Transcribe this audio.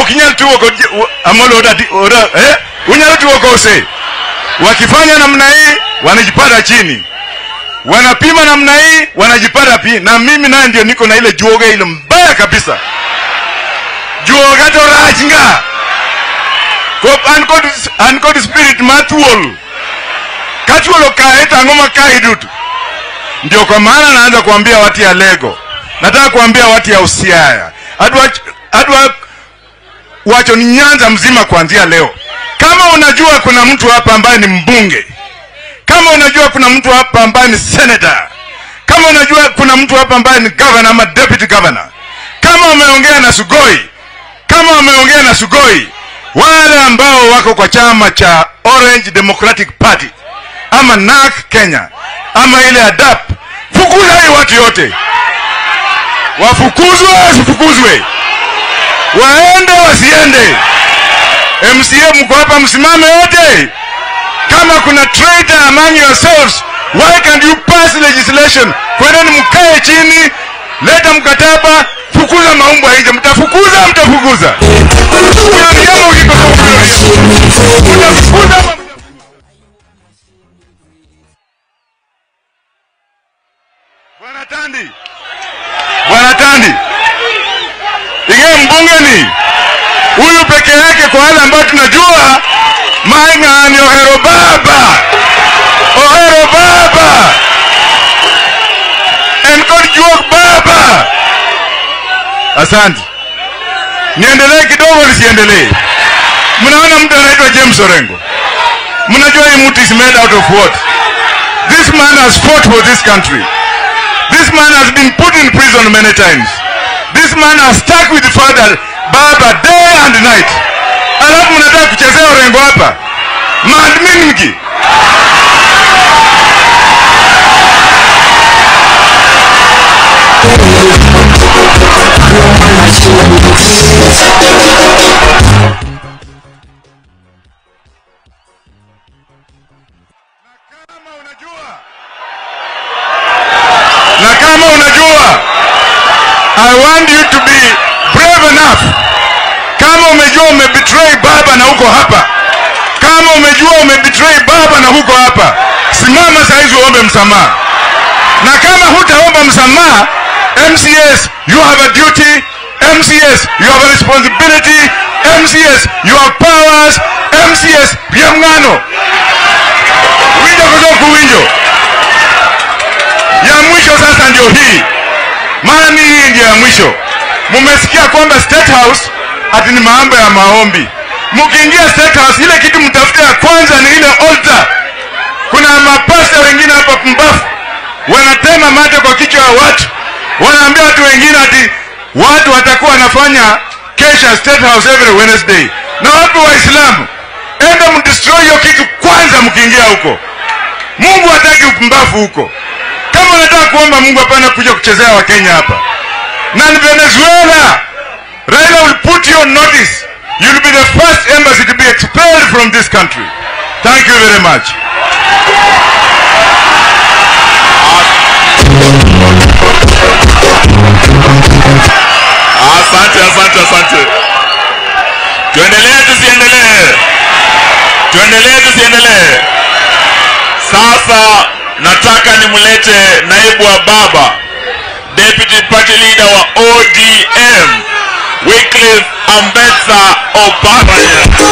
ukinyatu wako amolo oda unyatu wako use. Wakifanya namna hii wanajipata chini. Wanapima namna hii wanajipata pia. Na mimi naye ndio niko na ile juoga ile mbaya kabisa. Juoga to rajinga. Anko spirit matuol. Katuolo kaeta ngoma kaidutu. Ndio kwa maana naanza kuambia watu ya Lego. Nataka kuambia watu ya Usiaya. Adwa wacho ni nyanza mzima kuanzia leo. Kama unajua kuna mtu hapa ambaye ni mbunge, kama unajua kuna mtu hapa ambaye ni senator, kama unajua kuna mtu hapa ambaye ni governor ama deputy governor, kama umeongea na Sugoi, kama umeongea na Sugoi, wale ambao wako kwa chama cha Orange Democratic Party ama NARC Kenya ama ile ADAP, fukuza hii watu yote. Wafukuzwe wasifukuzwe, waende wasiende. MCA mko hapa, msimame wote. Kama kuna traitor among yourselves, why can't you pass legislation? Kwani mkae chini, leta mkataba, fukuza maumbo hizo. Mtafukuza. Bwana Tandi. Inge mbungeni. Huyu peke yake kwa wale ambao tunajua Mainga ni Ohero baba. Enkorjuo baba. Asante. Niendelee kidogo nisiendelee. Mnaona mtu anaitwa James Orengo. Mnajua hii mtu is made out of what? This man has fought for this country. This man has been put in prison many times. This man has stuck with the father Baba day and night. Alafu mnataka kuchezea Orengo hapa. Maadmin mki. Na kama unajua, I want you to be brave enough. Kama umejua umebetray baba na huko hapa, simama saizi uombe msamaha. Na kama hutaomba msamaha, MCS, you have a duty. MCS, you have a responsibility. MCS, you have powers. MCS, yamngano. Winjo kuzoku winjo. Ya mwisho sasa ndio hii. Maana hii ndio ya mwisho. Mumesikia kwamba State House ati ni mambo ya maombi. Mkiingia State House ile kitu mtafuta ya kwanza ni ile altar. Kuna mapasta wengine hapa pumbafu wanatema mate kwa kichwa ya watu. Wanaambia watu wengine ati watu watakuwa wanafanya kesha State House every Wednesday. Na watu wa Islamu, enda mdestroy hiyo kitu kwanza mkiingia huko. Mungu hataki upumbafu huko. Kama unataka kuomba Mungu hapana kuja kuchezea wa Kenya hapa. Na ni Venezuela. Raila will put you on notice. You'll be the first embassy to be expelled from this country. Thank you very much. Asante. Tuendelee. Sasa nataka nimlete naibu wa baba, Deputy Party Leader wa ODM, Wycliffe Ambetsa Obama.